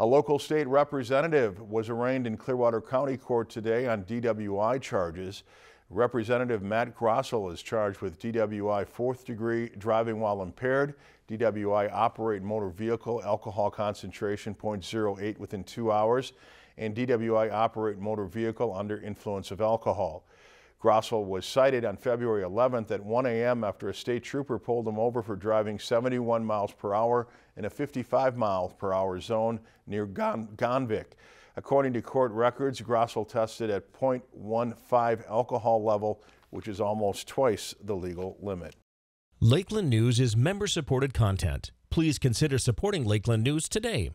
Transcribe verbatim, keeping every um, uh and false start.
A local state representative was arraigned in Clearwater County Court today on D W I charges. Representative Matt Grossell is charged with D W I fourth degree driving while impaired, D W I operate motor vehicle alcohol concentration zero point zero eight within two hours, and D W I operate motor vehicle under influence of alcohol. Grossell was cited on February eleventh at one A M after a state trooper pulled him over for driving seventy-one miles per hour in a fifty-five mile per hour zone near Gon Gonvick. According to court records, Grossell tested at point one five alcohol level, which is almost twice the legal limit. Lakeland News is member-supported content. Please consider supporting Lakeland News today.